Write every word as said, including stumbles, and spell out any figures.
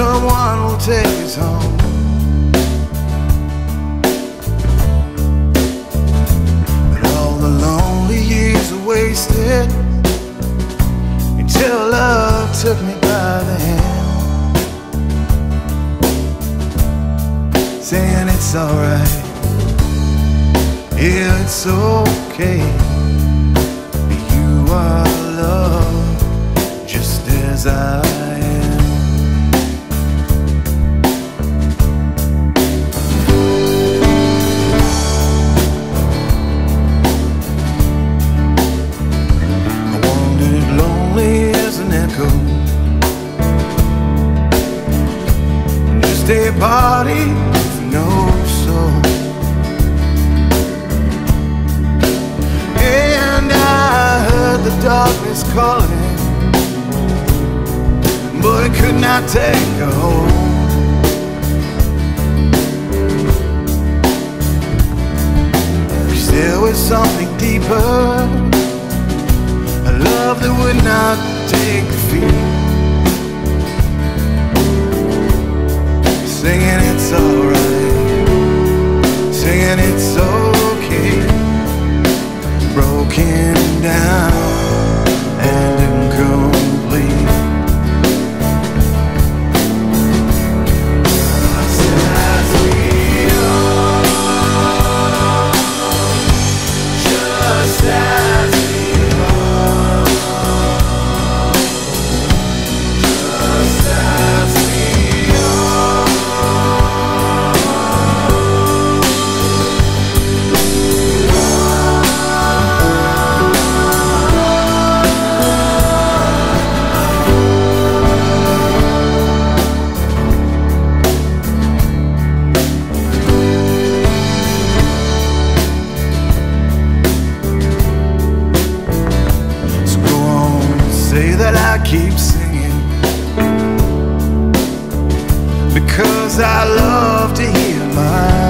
someone will take us home. But all the lonely years are wasted until love took me by the hand, saying it's alright, yeah, it's okay, you are loved just as I am. I wondered if lonely as an echo, just a body with no soul. The darkness calling, but it could not take a hold. Cause there was something deeper, a love that would not take defeat. Singing it's alright, singing it's okay. Broken down and incomplete. As we are, just as we are, just as we are. Keep singing because I love to hear my